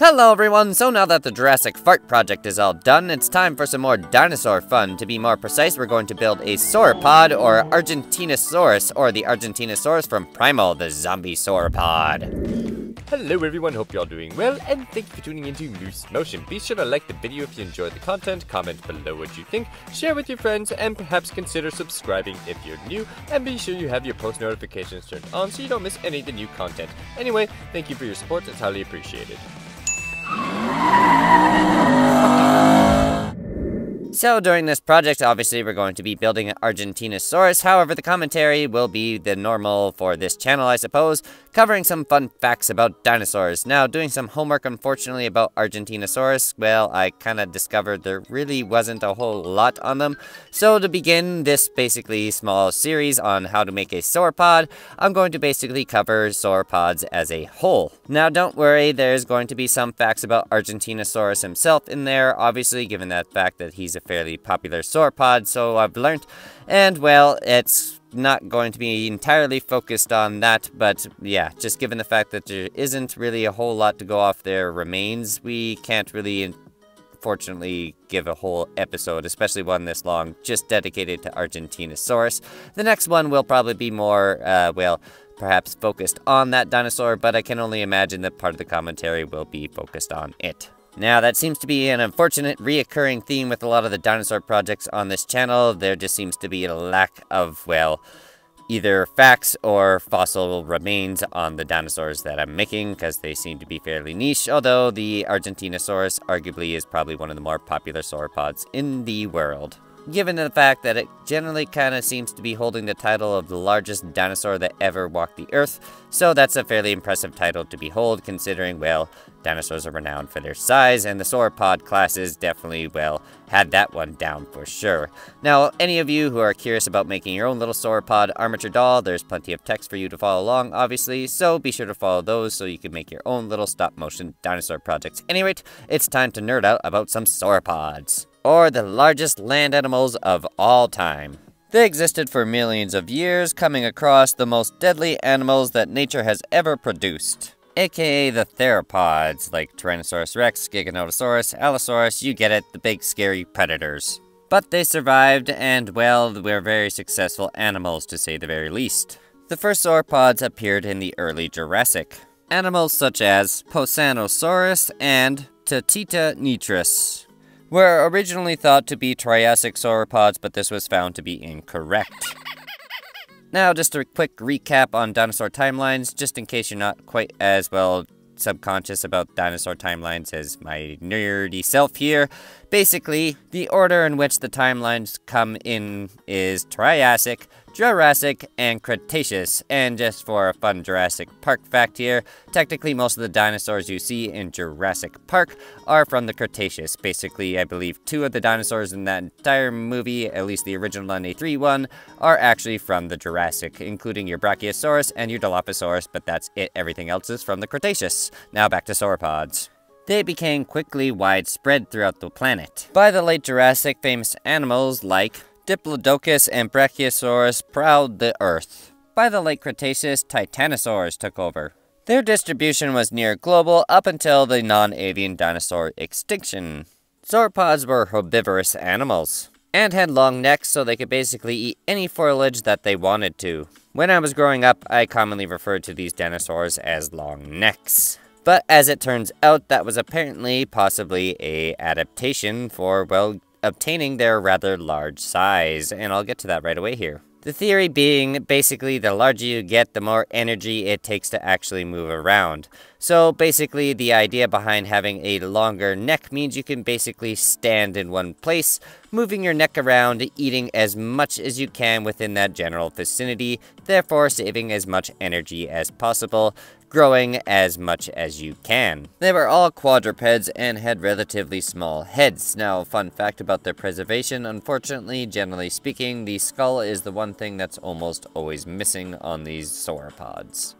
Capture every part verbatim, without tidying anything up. Hello everyone, so now that the Jurassic Fart project is all done, it's time for some more dinosaur fun. To be more precise, we're going to build a sauropod, or Argentinosaurus, or the Argentinosaurus from Primal, the zombie sauropod. Hello everyone, hope you're all doing well, and thank you for tuning into Moose Motion. Be sure to like the video if you enjoyed the content, comment below what you think, share with your friends, and perhaps consider subscribing if you're new, and be sure you have your post notifications turned on so you don't miss any of the new content. Anyway, thank you for your support, it's highly appreciated. So during this project, obviously, we're going to be building an Argentinosaurus. However, the commentary will be the normal for this channel, I suppose, covering some fun facts about dinosaurs. Now, doing some homework, unfortunately, about Argentinosaurus, well, I kind of discovered there really wasn't a whole lot on them. So to begin this basically small series on how to make a sauropod, I'm going to basically cover sauropods as a whole. Now, don't worry, there's going to be some facts about Argentinosaurus himself in there, obviously, given that fact that he's a fairly popular sauropod, so I've learned, and well, it's not going to be entirely focused on that, but yeah, just given the fact that there isn't really a whole lot to go off their remains, we can't really unfortunately give a whole episode, especially one this long, just dedicated to Argentinosaurus. The next one will probably be more, uh, well, perhaps focused on that dinosaur, but I can only imagine that part of the commentary will be focused on it. Now, that seems to be an unfortunate reoccurring theme with a lot of the dinosaur projects on this channel. There just seems to be a lack of, well, either facts or fossil remains on the dinosaurs that I'm making, because they seem to be fairly niche, although the Argentinosaurus arguably is probably one of the more popular sauropods in the world. Given the fact that it generally kind of seems to be holding the title of the largest dinosaur that ever walked the earth, so that's a fairly impressive title to behold considering, well, dinosaurs are renowned for their size, and the sauropod classes definitely, well, had that one down for sure. Now, any of you who are curious about making your own little sauropod armature doll, there's plenty of text for you to follow along, obviously, so be sure to follow those so you can make your own little stop-motion dinosaur projects. Anyway, it's time to nerd out about some sauropods, or the largest land animals of all time. They existed for millions of years, coming across the most deadly animals that nature has ever produced, aka the theropods, like Tyrannosaurus rex, Giganotosaurus, Allosaurus, you get it, the big scary predators. But they survived, and well, were very successful animals to say the very least. The first sauropods appeared in the early Jurassic. Animals such as Posannosaurus and Nitris were originally thought to be Triassic sauropods, but this was found to be incorrect. Now, just a quick recap on dinosaur timelines, just in case you're not quite as, well, subconscious about dinosaur timelines as my nerdy self here. Basically, the order in which the timelines come in is Triassic, Jurassic, and Cretaceous. And just for a fun Jurassic Park fact here, technically most of the dinosaurs you see in Jurassic Park are from the Cretaceous. Basically, I believe two of the dinosaurs in that entire movie, at least the original nineteen eighty-three one, are actually from the Jurassic, including your Brachiosaurus and your Dilophosaurus, but that's it. Everything else is from the Cretaceous. Now back to sauropods. They became quickly widespread throughout the planet. By the late Jurassic, famous animals like Diplodocus and Brachiosaurus prowled the earth. By the late Cretaceous, Titanosaurs took over. Their distribution was near global up until the non-avian dinosaur extinction. Sauropods were herbivorous animals, and had long necks so they could basically eat any foliage that they wanted to. When I was growing up, I commonly referred to these dinosaurs as long necks. But as it turns out, that was apparently possibly a adaptation for, well, obtaining their rather large size, and I'll get to that right away here. The theory being, basically, the larger you get, the more energy it takes to actually move around. So basically, the idea behind having a longer neck means you can basically stand in one place, moving your neck around, eating as much as you can within that general vicinity, therefore saving as much energy as possible, growing as much as you can. They were all quadrupeds and had relatively small heads. Now, fun fact about their preservation, unfortunately, generally speaking, the skull is the one thing that's almost always missing on these sauropods.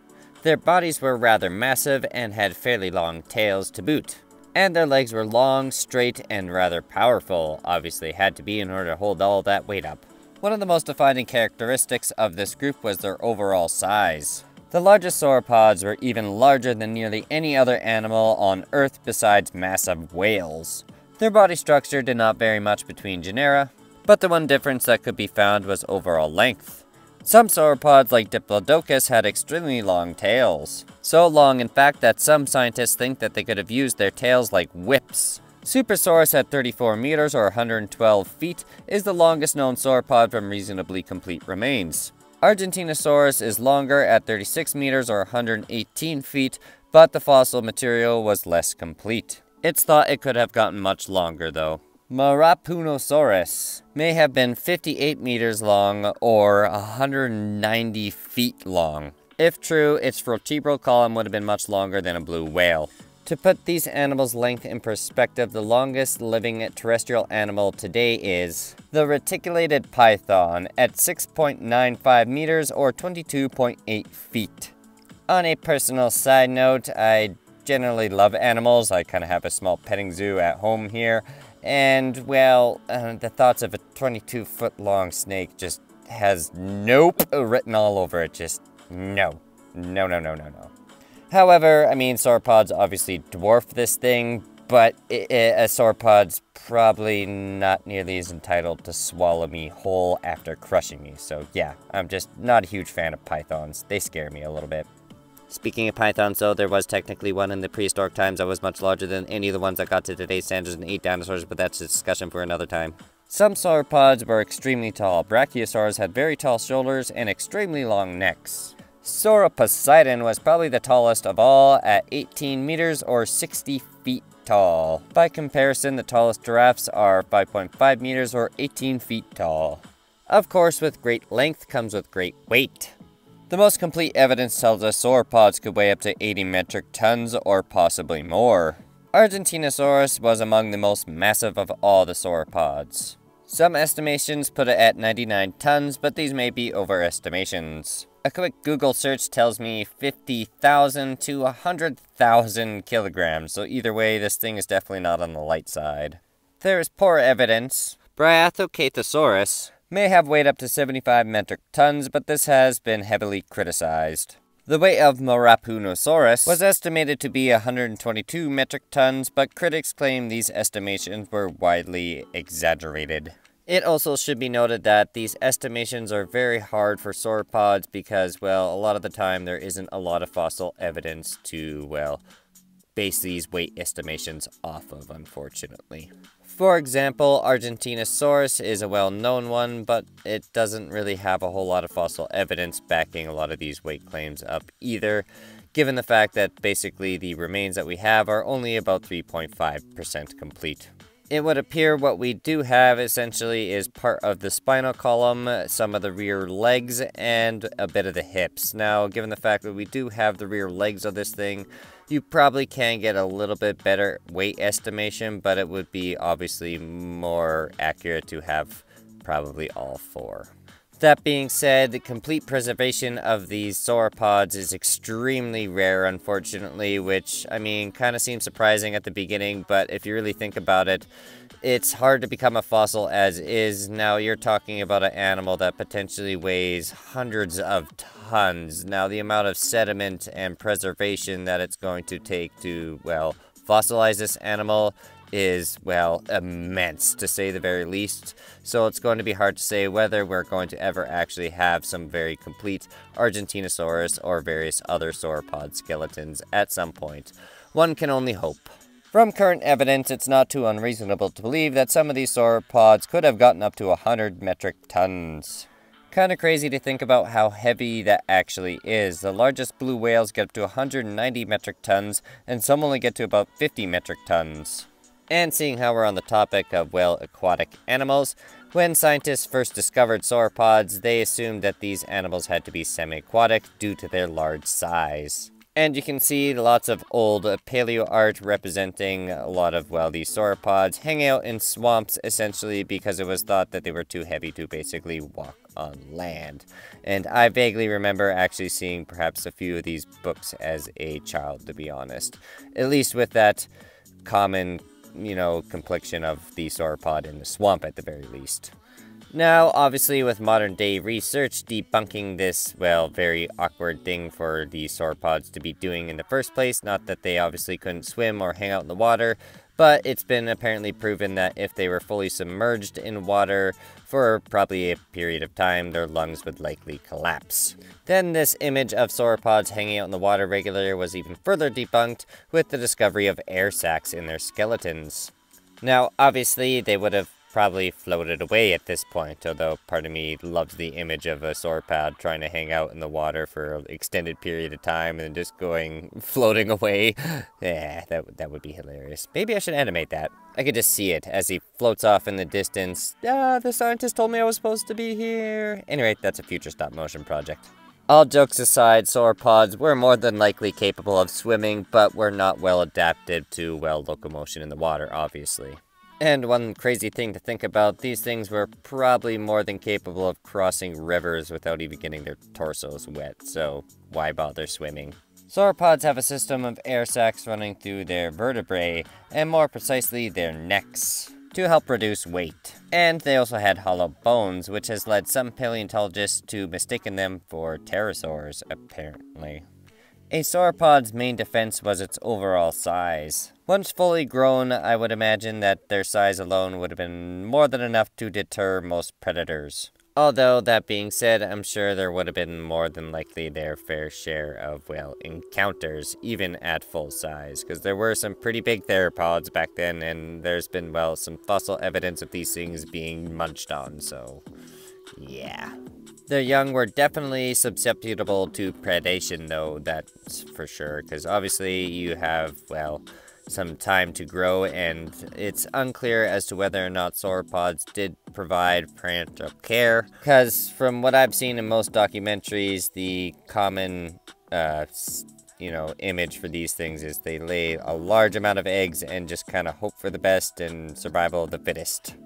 Their bodies were rather massive and had fairly long tails to boot. And their legs were long, straight, and rather powerful, obviously had to be in order to hold all that weight up. One of the most defining characteristics of this group was their overall size. The largest sauropods were even larger than nearly any other animal on Earth besides massive whales. Their body structure did not vary much between genera, but the one difference that could be found was overall length. Some sauropods like Diplodocus had extremely long tails. So long, in fact, that some scientists think that they could have used their tails like whips. Supersaurus at thirty-four meters or one hundred twelve feet is the longest known sauropod from reasonably complete remains. Argentinosaurus is longer at thirty-six meters or one hundred eighteen feet, but the fossil material was less complete. It's thought it could have gotten much longer though. Maraapunisaurus may have been fifty-eight meters long or one hundred ninety feet long. If true, its vertebral column would have been much longer than a blue whale. To put these animals' length in perspective, the longest living terrestrial animal today is the reticulated python at six point nine five meters or twenty-two point eight feet. On a personal side note, I generally love animals. I kind of have a small petting zoo at home here. And, well, uh, the thoughts of a twenty-two foot long snake just has nope written all over it. Just no. No, no, no, no, no. However, I mean, sauropods obviously dwarf this thing, but it, it, a sauropod's probably not nearly as entitled to swallow me whole after crushing me. So yeah, I'm just not a huge fan of pythons. They scare me a little bit. Speaking of pythons though, there was technically one in the prehistoric times that was much larger than any of the ones that got to today's standards and ate dinosaurs, but that's a discussion for another time. Some sauropods were extremely tall. Brachiosaurs had very tall shoulders and extremely long necks. Sauroposeidon was probably the tallest of all at eighteen meters or sixty feet tall. By comparison, the tallest giraffes are five point five meters or eighteen feet tall. Of course, with great length comes with great weight. The most complete evidence tells us sauropods could weigh up to eighty metric tons or possibly more. Argentinosaurus was among the most massive of all the sauropods. Some estimations put it at ninety-nine tons, but these may be overestimations. A quick Google search tells me fifty thousand to one hundred thousand kilograms, so either way, this thing is definitely not on the light side. There is poor evidence. Bryathocathosaurus may have weighed up to seventy-five metric tons, but this has been heavily criticized. The weight of Maraapunisaurus was estimated to be one hundred twenty-two metric tons, but critics claim these estimations were widely exaggerated. It also should be noted that these estimations are very hard for sauropods because, well, a lot of the time there isn't a lot of fossil evidence to, well, base these weight estimations off of, unfortunately. For example, Argentinosaurus is a well-known one, but it doesn't really have a whole lot of fossil evidence backing a lot of these weight claims up either, given the fact that basically the remains that we have are only about three point five percent complete. It would appear what we do have essentially is part of the spinal column, some of the rear legs, and a bit of the hips. Now, given the fact that we do have the rear legs of this thing, you probably can get a little bit better weight estimation, but it would be obviously more accurate to have probably all four. That being said, the complete preservation of these sauropods is extremely rare, unfortunately, which, I mean, kind of seems surprising at the beginning, but if you really think about it, it's hard to become a fossil as is. Now you're talking about an animal that potentially weighs hundreds of tons. Now the amount of sediment and preservation that it's going to take to, well, fossilize this animal is, well, immense to say the very least. So it's going to be hard to say whether we're going to ever actually have some very complete Argentinosaurus or various other sauropod skeletons at some point. One can only hope. From current evidence, it's not too unreasonable to believe that some of these sauropods could have gotten up to one hundred metric tons. Kinda crazy to think about how heavy that actually is. The largest blue whales get up to one hundred ninety metric tons, and some only get to about fifty metric tons. And seeing how we're on the topic of, well, aquatic animals, when scientists first discovered sauropods, they assumed that these animals had to be semi-aquatic due to their large size. And you can see lots of old paleo art representing a lot of, well, these sauropods hanging out in swamps essentially because it was thought that they were too heavy to basically walk on land. And I vaguely remember actually seeing perhaps a few of these books as a child, to be honest. At least with that common, you know, complexion of the sauropod in the swamp at the very least. Now, obviously, with modern-day research debunking this, well, very awkward thing for the sauropods to be doing in the first place, not that they obviously couldn't swim or hang out in the water, but it's been apparently proven that if they were fully submerged in water for probably a period of time, their lungs would likely collapse. Then this image of sauropods hanging out in the water regularly was even further debunked with the discovery of air sacs in their skeletons. Now, obviously, they would have probably floated away at this point, although part of me loves the image of a sauropod trying to hang out in the water for an extended period of time and just going floating away. Yeah, that, that would be hilarious. Maybe I should animate that. I could just see it as he floats off in the distance. Ah, the scientist told me I was supposed to be here. Anyway, that's a future stop motion project. All jokes aside, sauropods were more than likely capable of swimming, but were not well adapted to, well, locomotion in the water, obviously. And one crazy thing to think about, these things were probably more than capable of crossing rivers without even getting their torsos wet, so why bother swimming? Sauropods have a system of air sacs running through their vertebrae, and more precisely their necks, to help reduce weight. And they also had hollow bones, which has led some paleontologists to mistaking them for pterosaurs, apparently. A sauropod's main defense was its overall size. Once fully grown, I would imagine that their size alone would have been more than enough to deter most predators. Although, that being said, I'm sure there would have been more than likely their fair share of, well, encounters, even at full size, because there were some pretty big theropods back then, and there's been, well, some fossil evidence of these things being munched on, so yeah. Their young were definitely susceptible to predation, though, that's for sure, because obviously you have, well, some time to grow, and it's unclear as to whether or not sauropods did provide parental care, because from what I've seen in most documentaries, the common, uh, you know, image for these things is they lay a large amount of eggs and just kind of hope for the best and survival of the fittest.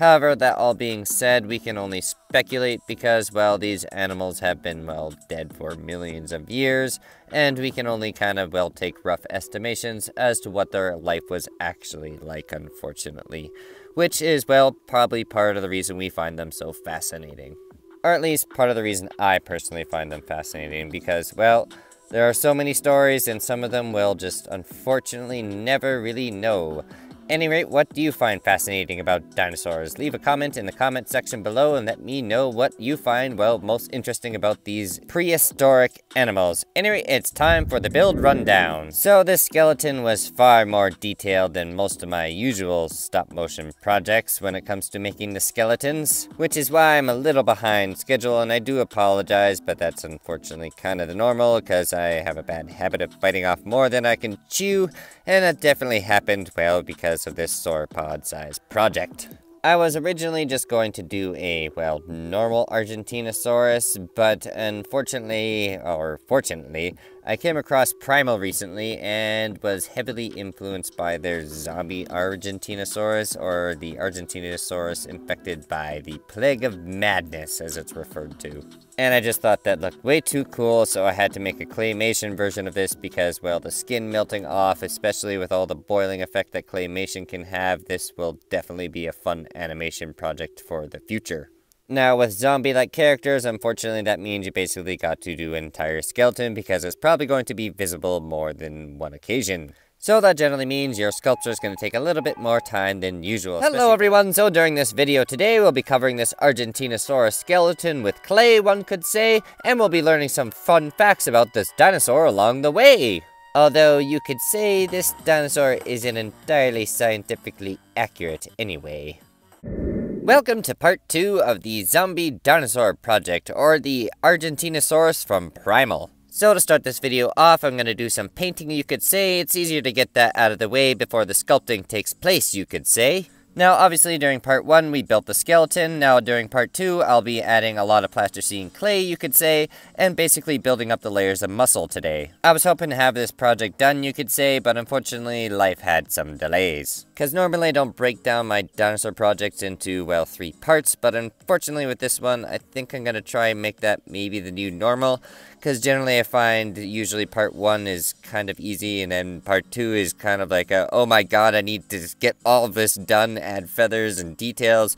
However, that all being said, we can only speculate because, well, these animals have been, well, dead for millions of years, and we can only kind of, well, take rough estimations as to what their life was actually like, unfortunately, which is, well, probably part of the reason we find them so fascinating. Or at least part of the reason I personally find them fascinating because, well, there are so many stories and some of them we'll just unfortunately never really know. At any rate, what do you find fascinating about dinosaurs? Leave a comment in the comment section below and let me know what you find, well, most interesting about these prehistoric animals. Anyway, it's time for the build rundown. So this skeleton was far more detailed than most of my usual stop-motion projects when it comes to making the skeletons, which is why I'm a little behind schedule and I do apologize, but that's unfortunately kind of the normal because I have a bad habit of biting off more than I can chew, and that definitely happened, well, because of this sauropod size project. I was originally just going to do a, well, normal Argentinosaurus, but unfortunately, or fortunately, I came across Primal recently and was heavily influenced by their zombie Argentinosaurus, or the Argentinosaurus infected by the plague of madness, as it's referred to. And I just thought that looked way too cool, so I had to make a claymation version of this because, well, the skin melting off, especially with all the boiling effect that claymation can have, this will definitely be a fun animation project for the future. Now, with zombie-like characters, unfortunately, that means you basically got to do an entire skeleton because it's probably going to be visible more than one occasion. So that generally means your sculpture is going to take a little bit more time than usual. Hello, everyone. So during this video today, we'll be covering this Argentinosaurus skeleton with clay, one could say, and we'll be learning some fun facts about this dinosaur along the way. Although you could say this dinosaur isn't entirely scientifically accurate anyway. Welcome to part two of the Zombie Dinosaur Project, or the Argentinosaurus from Primal. So to start this video off, I'm going to do some painting, you could say. It's easier to get that out of the way before the sculpting takes place, you could say. Now, obviously, during part one, we built the skeleton. Now, during part two, I'll be adding a lot of plasticine clay, you could say, and basically building up the layers of muscle today. I was hoping to have this project done, you could say, but unfortunately, life had some delays. Because normally I don't break down my dinosaur projects into, well, three parts, but unfortunately with this one, I think I'm going to try and make that maybe the new normal, because generally I find usually part one is kind of easy, and then part two is kind of like, a, oh my god, I need to just get all of this done, add feathers and details,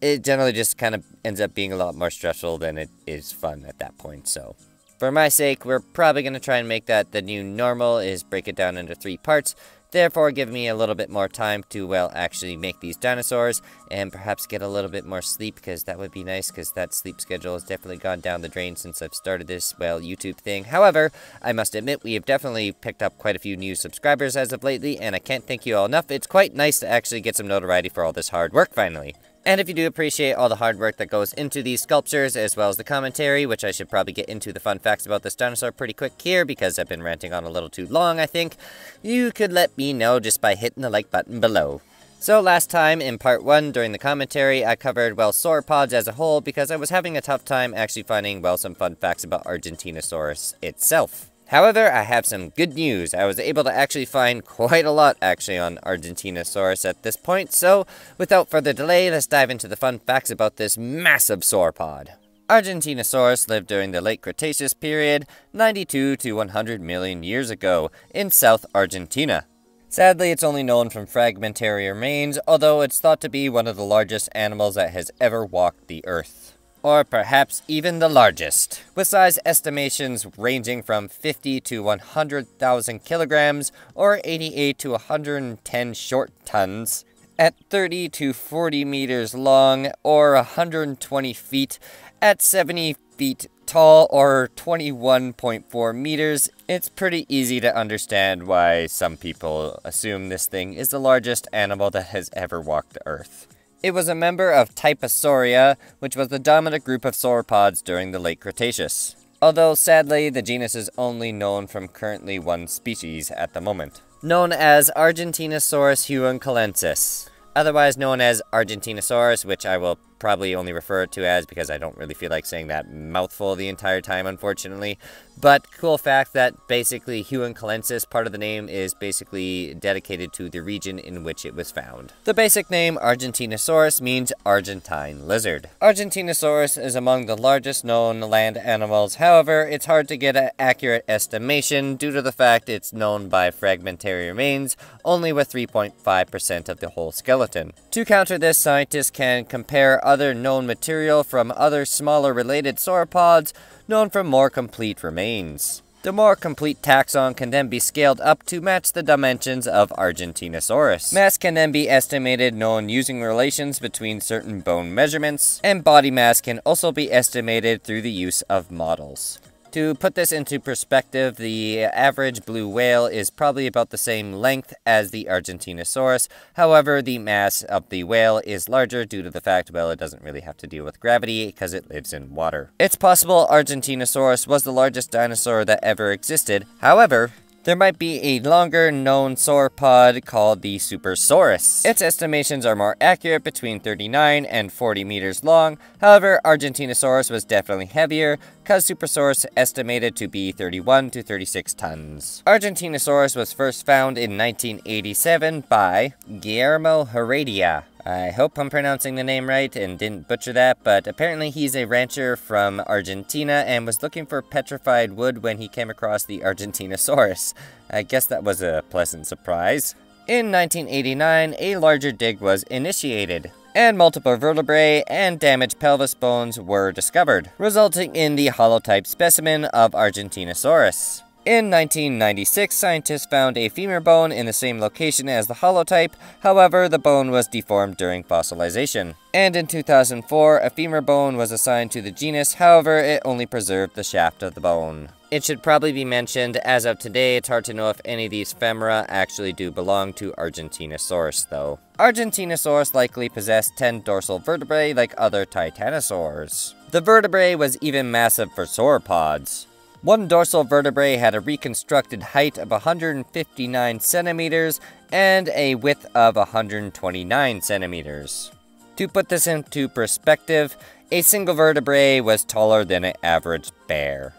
it generally just kind of ends up being a lot more stressful than it is fun at that point. So for my sake, we're probably going to try and make that the new normal is break it down into three parts. Therefore, give me a little bit more time to, well, actually make these dinosaurs and perhaps get a little bit more sleep, because that would be nice, because that sleep schedule has definitely gone down the drain since I've started this, well, YouTube thing. However, I must admit, we have definitely picked up quite a few new subscribers as of lately, and I can't thank you all enough. It's quite nice to actually get some notoriety for all this hard work, finally. And if you do appreciate all the hard work that goes into these sculptures, as well as the commentary, which I should probably get into the fun facts about this dinosaur pretty quick here, because I've been ranting on a little too long, I think, you could let me know just by hitting the like button below. So last time, in part one, during the commentary, I covered, well, sauropods as a whole, because I was having a tough time actually finding, well, some fun facts about Argentinosaurus itself. However, I have some good news. I was able to actually find quite a lot, actually, on Argentinosaurus at this point, so without further delay, let's dive into the fun facts about this massive sauropod. Argentinosaurus lived during the late Cretaceous period, ninety-two to one hundred million years ago, in South Argentina. Sadly, it's only known from fragmentary remains, although it's thought to be one of the largest animals that has ever walked the earth. Or perhaps even the largest, with size estimations ranging from fifty to one hundred thousand kilograms, or eighty-eight to one hundred ten short tons, at thirty to forty meters long, or one hundred twenty feet, at seventy feet tall, or twenty-one point four meters. It's pretty easy to understand why some people assume this thing is the largest animal that has ever walked the earth. It was a member of Typosauria, which was the dominant group of sauropods during the late Cretaceous. Although, sadly, the genus is only known from currently one species at the moment, known as Argentinosaurus huinculensis, otherwise known as Argentinosaurus, which I will probably only refer to as, because I don't really feel like saying that mouthful the entire time, unfortunately. But cool fact that basically huinculensis, part of the name, is basically dedicated to the region in which it was found. The basic name Argentinosaurus means Argentine lizard. Argentinosaurus is among the largest known land animals. However, it's hard to get an accurate estimation due to the fact it's known by fragmentary remains, only with three point five percent of the whole skeleton. To counter this, scientists can compare other known material from other smaller related sauropods known from more complete remains. The more complete taxon can then be scaled up to match the dimensions of Argentinosaurus. Mass can then be estimated known using relations between certain bone measurements, and body mass can also be estimated through the use of models. To put this into perspective, the average blue whale is probably about the same length as the Argentinosaurus. However, the mass of the whale is larger due to the fact, well, it doesn't really have to deal with gravity because it lives in water. It's possible Argentinosaurus was the largest dinosaur that ever existed. However, there might be a longer known sauropod called the Supersaurus. Its estimations are more accurate, between thirty-nine and forty meters long. However, Argentinosaurus was definitely heavier, cause Supersaurus estimated to be thirty-one to thirty-six tons. Argentinosaurus was first found in nineteen eighty-seven by Guillermo Heredia. I hope I'm pronouncing the name right and didn't butcher that, but apparently he's a rancher from Argentina and was looking for petrified wood when he came across the Argentinosaurus. I guess that was a pleasant surprise. In nineteen eighty-nine, a larger dig was initiated, and multiple vertebrae and damaged pelvis bones were discovered, resulting in the holotype specimen of Argentinosaurus. In nineteen ninety-six, scientists found a femur bone in the same location as the holotype. However, the bone was deformed during fossilization. And in two thousand four, a femur bone was assigned to the genus. However, it only preserved the shaft of the bone. It should probably be mentioned, as of today, it's hard to know if any of these femora actually do belong to Argentinosaurus, though. Argentinosaurus likely possessed ten dorsal vertebrae like other titanosaurs. The vertebrae was even massive for sauropods. One dorsal vertebrae had a reconstructed height of one hundred fifty-nine centimeters and a width of one hundred twenty-nine centimeters. To put this into perspective, a single vertebrae was taller than an average bear.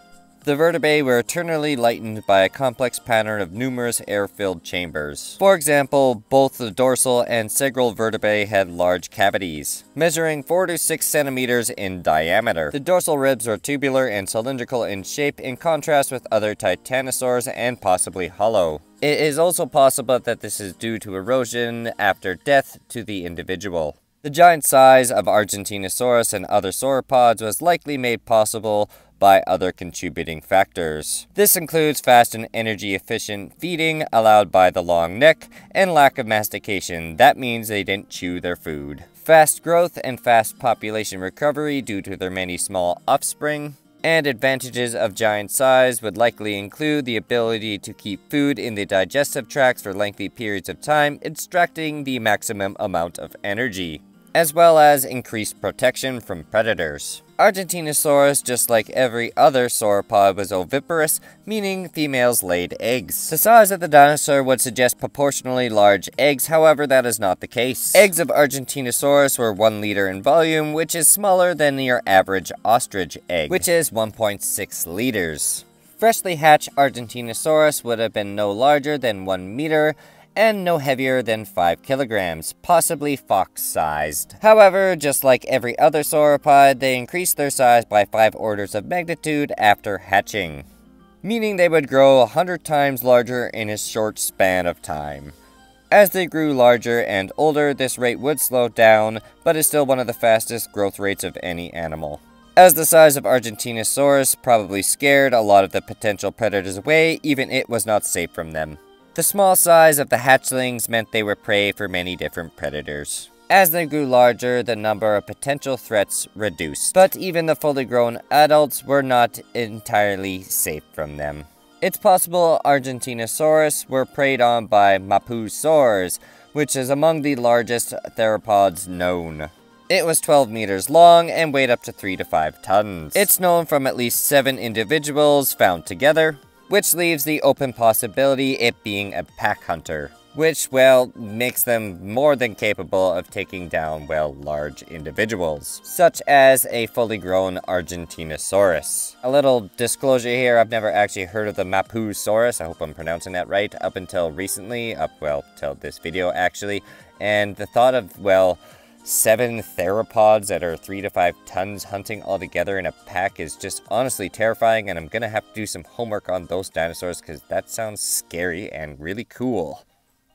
The vertebrae were eternally lightened by a complex pattern of numerous air-filled chambers. For example, both the dorsal and sagittal vertebrae had large cavities, measuring four to six centimeters in diameter. The dorsal ribs were tubular and cylindrical in shape, in contrast with other titanosaurs, and possibly hollow. It is also possible that this is due to erosion after death to the individual. The giant size of Argentinosaurus and other sauropods was likely made possible by other contributing factors. This includes fast and energy-efficient feeding allowed by the long neck and lack of mastication. That means they didn't chew their food. Fast growth and fast population recovery due to their many small offspring. And advantages of giant size would likely include the ability to keep food in the digestive tracts for lengthy periods of time, extracting the maximum amount of energy, as well as increased protection from predators. Argentinosaurus, just like every other sauropod, was oviparous, meaning females laid eggs. The size of the dinosaur would suggest proportionally large eggs, however that is not the case. Eggs of Argentinosaurus were one liter in volume, which is smaller than your average ostrich egg, which is one point six liters. Freshly hatched Argentinosaurus would have been no larger than one meter, and no heavier than five kilograms, possibly fox-sized. However, just like every other sauropod, they increased their size by five orders of magnitude after hatching, meaning they would grow one hundred times larger in a short span of time. As they grew larger and older, this rate would slow down, but is still one of the fastest growth rates of any animal. As the size of Argentinosaurus probably scared a lot of the potential predators away, even it was not safe from them. The small size of the hatchlings meant they were prey for many different predators. As they grew larger, the number of potential threats reduced, but even the fully grown adults were not entirely safe from them. It's possible Argentinosaurus were preyed on by Mapusaurus, which is among the largest theropods known. It was twelve meters long and weighed up to three to five tons. It's known from at least seven individuals found together, which leaves the open possibility it being a pack hunter, which, well, makes them more than capable of taking down, well, large individuals, such as a fully grown Argentinosaurus. A little disclosure here, I've never actually heard of the Mapusaurus, I hope I'm pronouncing that right, up until recently, up, well, till this video, actually, and the thought of, well, seven theropods that are three to five tons hunting all together in a pack is just honestly terrifying, and I'm gonna have to do some homework on those dinosaurs because that sounds scary and really cool.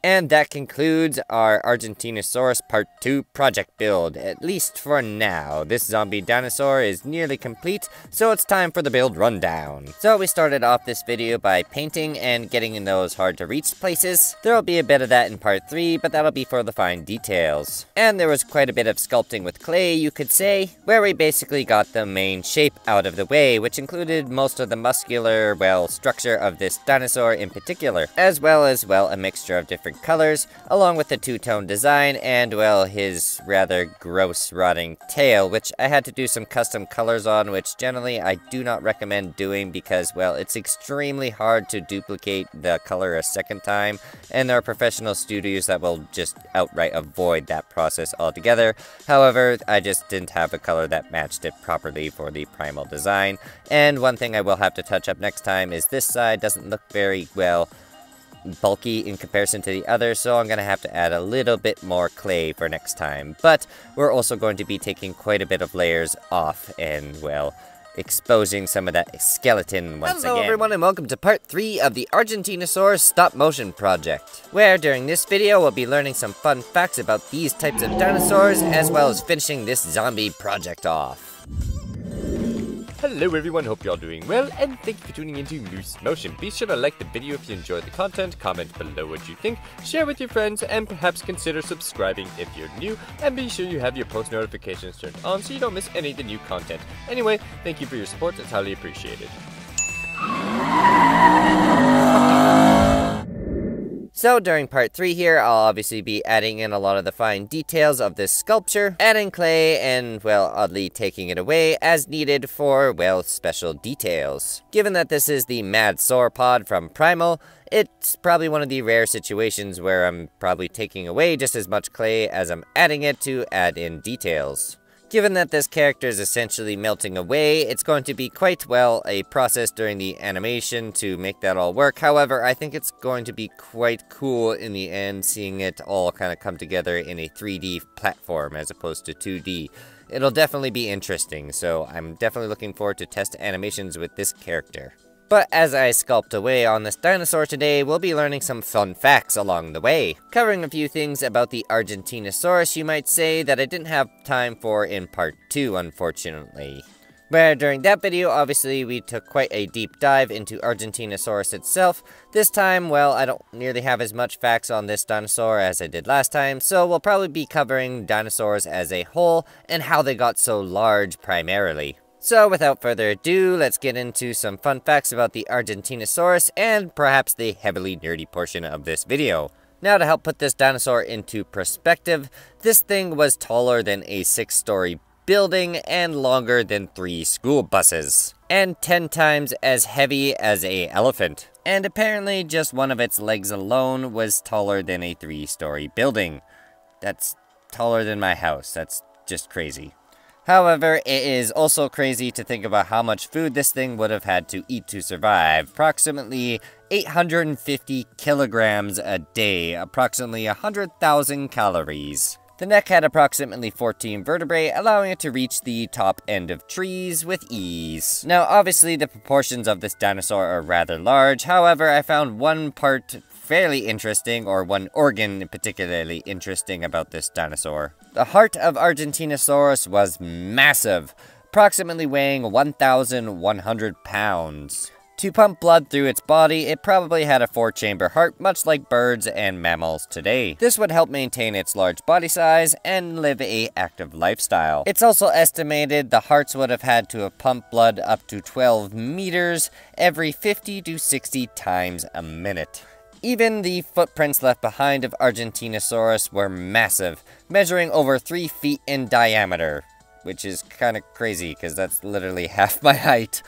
And that concludes our Argentinosaurus Part two project build, at least for now. This zombie dinosaur is nearly complete, so it's time for the build rundown. So we started off this video by painting and getting in those hard to reach places. There'll be a bit of that in part three, but that'll be for the fine details. And there was quite a bit of sculpting with clay, you could say, where we basically got the main shape out of the way, which included most of the muscular, well, structure of this dinosaur in particular, as well as, well, a mixture of different different colors, along with the two-tone design and, well, his rather gross rotting tail, which I had to do some custom colors on, which generally I do not recommend doing because, well, it's extremely hard to duplicate the color a second time, and there are professional studios that will just outright avoid that process altogether. However, I just didn't have a color that matched it properly for the primal design, and one thing I will have to touch up next time is this side doesn't look very, well, bulky in comparison to the other, so I'm gonna have to add a little bit more clay for next time. But we're also going to be taking quite a bit of layers off and, well, exposing some of that skeleton once again. Hello everyone and welcome to part three of the Argentinosaurus stop motion project, where during this video we'll be learning some fun facts about these types of dinosaurs as well as finishing this zombie project off. Hello everyone, hope you're all doing well, and thank you for tuning into Moose Motion. Be sure to like the video if you enjoyed the content, comment below what you think, share with your friends, and perhaps consider subscribing if you're new, and be sure you have your post notifications turned on so you don't miss any of the new content. Anyway, thank you for your support, it's highly appreciated. So during part three here, I'll obviously be adding in a lot of the fine details of this sculpture, adding clay and, well, oddly taking it away as needed for, well, special details. Given that this is the mad sauropod from Primal, it's probably one of the rare situations where I'm probably taking away just as much clay as I'm adding it to add in details. Given that this character is essentially melting away, it's going to be quite, well, a process during the animation to make that all work. However, I think it's going to be quite cool in the end, seeing it all kind of come together in a three D platform as opposed to two D. It'll definitely be interesting, so I'm definitely looking forward to test animations with this character. But as I sculpt away on this dinosaur today, we'll be learning some fun facts along the way, covering a few things about the Argentinosaurus, you might say, that I didn't have time for in part two, unfortunately. Where during that video, obviously, we took quite a deep dive into Argentinosaurus itself. This time, well, I don't nearly have as much facts on this dinosaur as I did last time, so we'll probably be covering dinosaurs as a whole and how they got so large primarily. So without further ado, let's get into some fun facts about the Argentinosaurus and perhaps the heavily nerdy portion of this video. Now, to help put this dinosaur into perspective, this thing was taller than a six-story building and longer than three school buses, and ten times as heavy as an elephant. And apparently just one of its legs alone was taller than a three-story building. That's taller than my house. That's just crazy. However, it is also crazy to think about how much food this thing would have had to eat to survive. Approximately eight hundred fifty kilograms a day, approximately one hundred thousand calories. The neck had approximately fourteen vertebrae, allowing it to reach the top end of trees with ease. Now, obviously, the proportions of this dinosaur are rather large. However, I found one part fairly interesting, or one organ particularly interesting about this dinosaur. The heart of Argentinosaurus was massive, approximately weighing one thousand one hundred pounds. To pump blood through its body, it probably had a four-chamber heart, much like birds and mammals today. This would help maintain its large body size and live an active lifestyle. It's also estimated the hearts would have had to have pumped blood up to twelve meters every fifty to sixty times a minute. Even the footprints left behind of Argentinosaurus were massive, measuring over three feet in diameter, which is kind of crazy because that's literally half my height.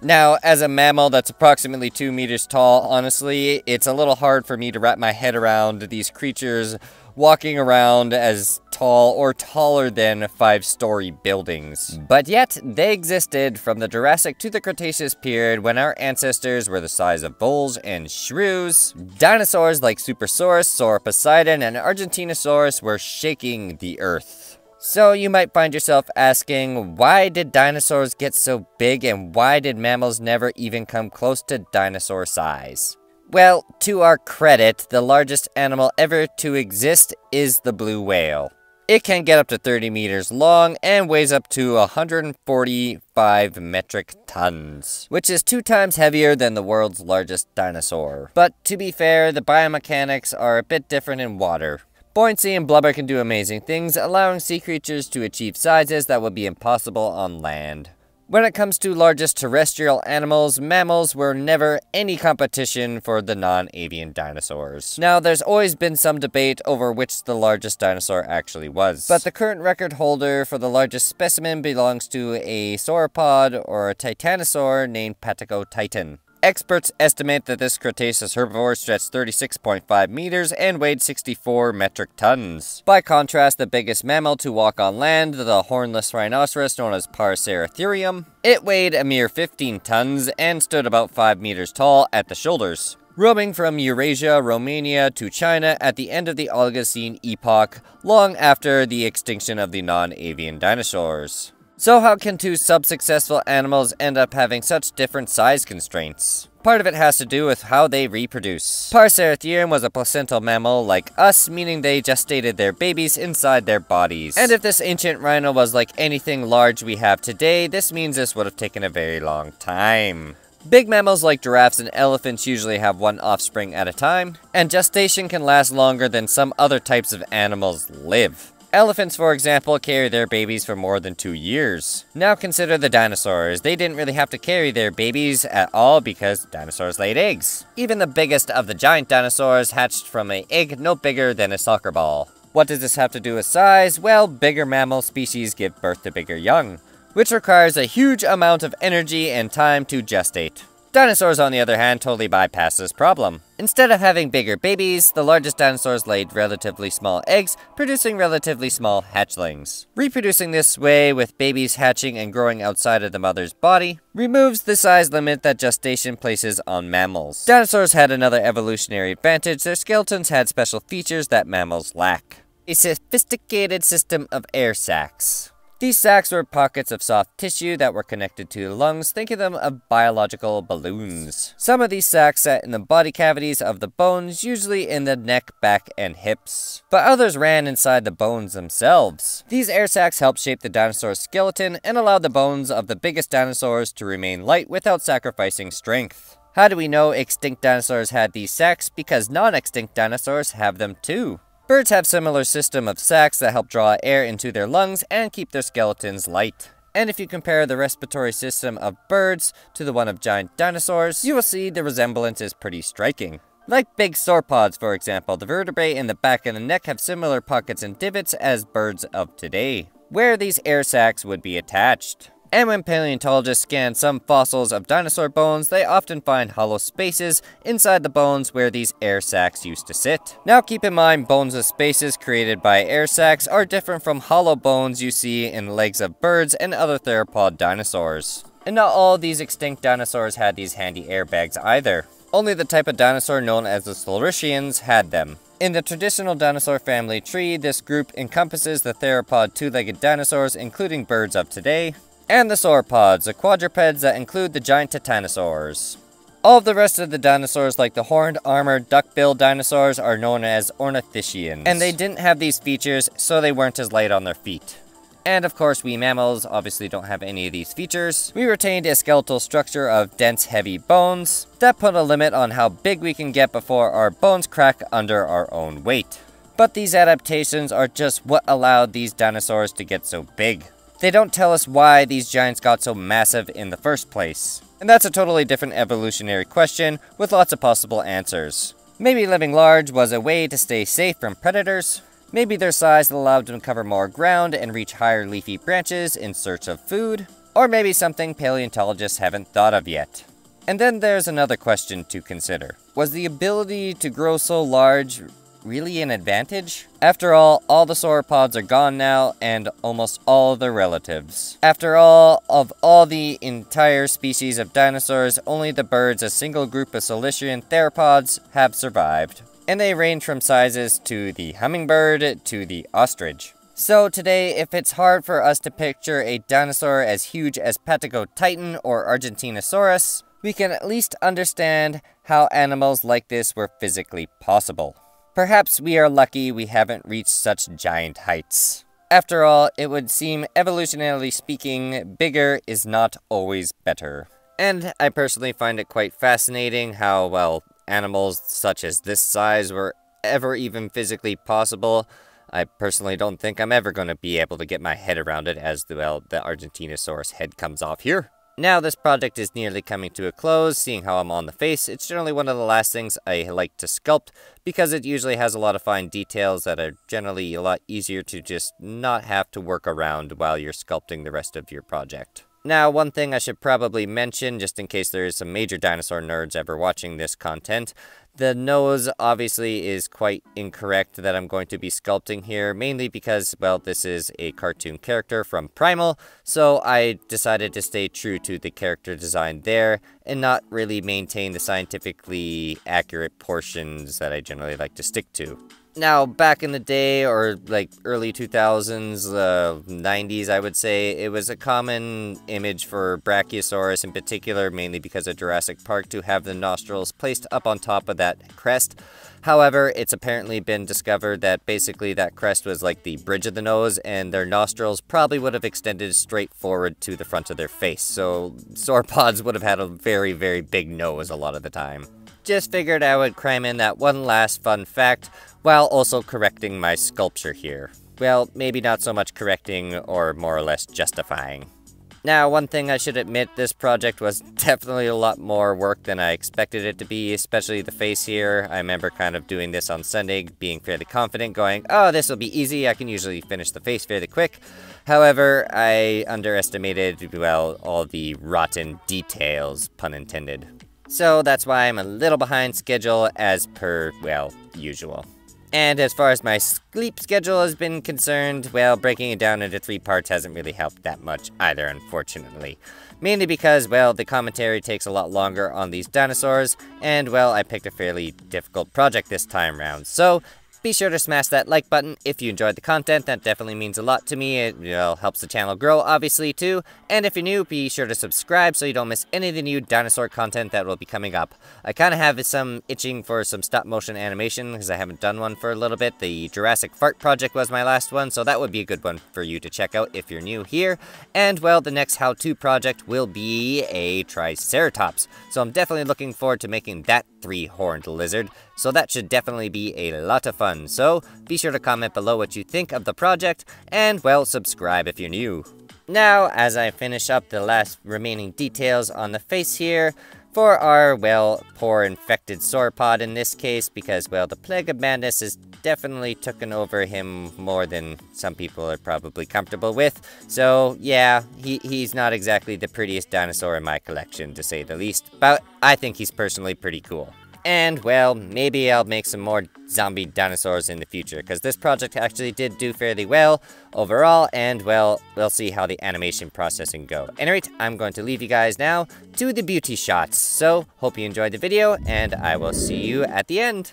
Now, as a mammal that's approximately two meters tall, honestly, it's a little hard for me to wrap my head around these creatures walking around as tall or taller than five-story buildings. But yet, they existed from the Jurassic to the Cretaceous period when our ancestors were the size of bulls and shrews. Dinosaurs like Supersaurus, Sauroposeidon, and Argentinosaurus were shaking the earth. So you might find yourself asking, why did dinosaurs get so big and why did mammals never even come close to dinosaur size? Well, to our credit, the largest animal ever to exist is the blue whale. It can get up to thirty meters long and weighs up to one hundred forty-five metric tons, which is two times heavier than the world's largest dinosaur. But to be fair, the biomechanics are a bit different in water. Buoyancy and blubber can do amazing things, allowing sea creatures to achieve sizes that would be impossible on land. When it comes to largest terrestrial animals, mammals were never any competition for the non-avian dinosaurs. Now, there's always been some debate over which the largest dinosaur actually was, but the current record holder for the largest specimen belongs to a sauropod or a titanosaur named Patagotitan. Experts estimate that this Cretaceous herbivore stretched thirty-six point five meters and weighed sixty-four metric tons. By contrast, the biggest mammal to walk on land, the hornless rhinoceros known as Paraceratherium, it weighed a mere fifteen tons and stood about five meters tall at the shoulders. Roaming from Eurasia, Romania to China at the end of the Oligocene epoch, long after the extinction of the non-avian dinosaurs. So how can two sub-successful animals end up having such different size constraints? Part of it has to do with how they reproduce. Paraceratherium was a placental mammal like us, meaning they gestated their babies inside their bodies. And if this ancient rhino was like anything large we have today, this means this would have taken a very long time. Big mammals like giraffes and elephants usually have one offspring at a time, and gestation can last longer than some other types of animals live. Elephants, for example, carry their babies for more than two years. Now consider the dinosaurs. They didn't really have to carry their babies at all because dinosaurs laid eggs. Even the biggest of the giant dinosaurs hatched from an egg no bigger than a soccer ball. What does this have to do with size? Well, bigger mammal species give birth to bigger young, which requires a huge amount of energy and time to gestate. Dinosaurs, on the other hand, totally bypass this problem. Instead of having bigger babies, the largest dinosaurs laid relatively small eggs, producing relatively small hatchlings. Reproducing this way, with babies hatching and growing outside of the mother's body, removes the size limit that gestation places on mammals. Dinosaurs had another evolutionary advantage. Their skeletons had special features that mammals lack. A sophisticated system of air sacs. These sacs were pockets of soft tissue that were connected to the lungs, think of them as biological balloons. Some of these sacs sat in the body cavities of the bones, usually in the neck, back, and hips. But others ran inside the bones themselves. These air sacs helped shape the dinosaur's skeleton and allowed the bones of the biggest dinosaurs to remain light without sacrificing strength. How do we know extinct dinosaurs had these sacs? Because non-extinct dinosaurs have them too. Birds have similar system of sacs that help draw air into their lungs and keep their skeletons light. And if you compare the respiratory system of birds to the one of giant dinosaurs, you will see the resemblance is pretty striking. Like big sauropods, for example, the vertebrae in the back and the neck have similar pockets and divots as birds of today, where these air sacs would be attached. And when paleontologists scan some fossils of dinosaur bones, they often find hollow spaces inside the bones where these air sacs used to sit. Now keep in mind, boneless spaces created by air sacs are different from hollow bones you see in legs of birds and other theropod dinosaurs. And not all these extinct dinosaurs had these handy airbags either. Only the type of dinosaur known as the Saurischians had them. In the traditional dinosaur family tree, this group encompasses the theropod two-legged dinosaurs, including birds of today, and the sauropods, the quadrupeds that include the giant titanosaurs. All of the rest of the dinosaurs, like the horned, armored, duck-billed dinosaurs, are known as ornithischians. And they didn't have these features, so they weren't as light on their feet. And of course, we mammals obviously don't have any of these features. We retained a skeletal structure of dense, heavy bones that put a limit on how big we can get before our bones crack under our own weight. But these adaptations are just what allowed these dinosaurs to get so big. They don't tell us why these giants got so massive in the first place. And that's a totally different evolutionary question with lots of possible answers. Maybe living large was a way to stay safe from predators. Maybe their size allowed them to cover more ground and reach higher leafy branches in search of food. Or maybe something paleontologists haven't thought of yet. And then there's another question to consider. Was the ability to grow so large really an advantage? After all, all the sauropods are gone now, and almost all their relatives. After all, of all the entire species of dinosaurs, only the birds, a single group of Saurischian theropods, have survived. And they range from sizes to the hummingbird to the ostrich. So today, if it's hard for us to picture a dinosaur as huge as Patagotitan or Argentinosaurus, we can at least understand how animals like this were physically possible. Perhaps we are lucky we haven't reached such giant heights. After all, it would seem, evolutionarily speaking, bigger is not always better. And I personally find it quite fascinating how, well, animals such as this size were ever even physically possible. I personally don't think I'm ever going to be able to get my head around it, as, well, the Argentinosaurus head comes off here. Now this project is nearly coming to a close. Seeing how I'm on the face, it's generally one of the last things I like to sculpt because it usually has a lot of fine details that are generally a lot easier to just not have to work around while you're sculpting the rest of your project. Now, one thing I should probably mention, just in case there is some major dinosaur nerds ever watching this content, the nose obviously is quite incorrect that I'm going to be sculpting here, mainly because, well, this is a cartoon character from Primal, so I decided to stay true to the character design there and not really maintain the scientifically accurate portions that I generally like to stick to. Now, back in the day, or like early two thousands, uh, nineties, I would say, it was a common image for Brachiosaurus in particular, mainly because of Jurassic Park, to have the nostrils placed up on top of that crest. However, it's apparently been discovered that basically that crest was like the bridge of the nose, and their nostrils probably would have extended straight forward to the front of their face. So sauropods would have had a very, very big nose a lot of the time. Just figured I would cram in that one last fun fact while also correcting my sculpture here. Well, maybe not so much correcting, or more or less justifying. Now, one thing I should admit, this project was definitely a lot more work than I expected it to be, especially the face here. I remember kind of doing this on Sunday, being fairly confident, going, oh, this will be easy, I can usually finish the face fairly quick. However, I underestimated, well, all the rotten details, pun intended. So that's why I'm a little behind schedule as per, well, usual. And as far as my sleep schedule has been concerned, well, breaking it down into three parts hasn't really helped that much either, unfortunately. Mainly because, well, the commentary takes a lot longer on these dinosaurs, and, well, I picked a fairly difficult project this time round. So, Be sure to smash that like button if you enjoyed the content. That definitely means a lot to me. It, you know, helps the channel grow, obviously, too. And if you're new, be sure to subscribe so you don't miss any of the new dinosaur content that will be coming up. I kind of have some itching for some stop-motion animation because I haven't done one for a little bit. The Jurassic Park project was my last one, so that would be a good one for you to check out if you're new here. And, well, the next how-to project will be a Triceratops. So I'm definitely looking forward to making that three-horned lizard. So that should definitely be a lot of fun. So be sure to comment below what you think of the project, and, well, subscribe if you're new. Now, as I finish up the last remaining details on the face here, for our, well, poor infected sauropod in this case, because, well, the plague of madness has definitely taken over him more than some people are probably comfortable with. So, yeah, he, he's not exactly the prettiest dinosaur in my collection, to say the least, but I think he's personally pretty cool. And, well, maybe I'll make some more zombie dinosaurs in the future, because this project actually did do fairly well overall, and, well, we'll see how the animation processing go. At any rate, I'm going to leave you guys now to the beauty shots, so hope you enjoyed the video, and I will see you at the end.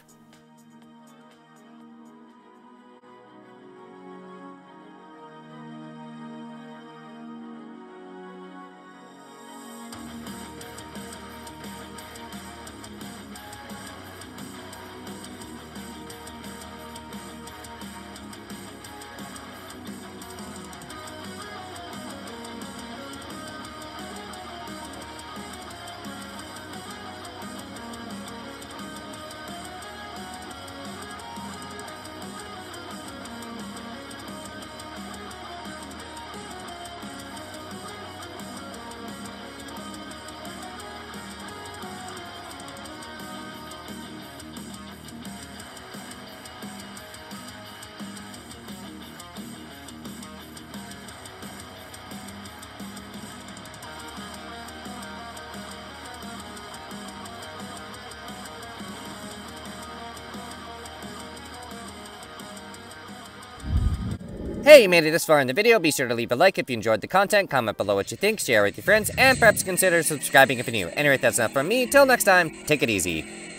Hey, you made it this far in the video. Be sure to leave a like if you enjoyed the content, comment below what you think, share with your friends, and perhaps consider subscribing if you're new. Anyway, that's not from me. Till next time, take it easy.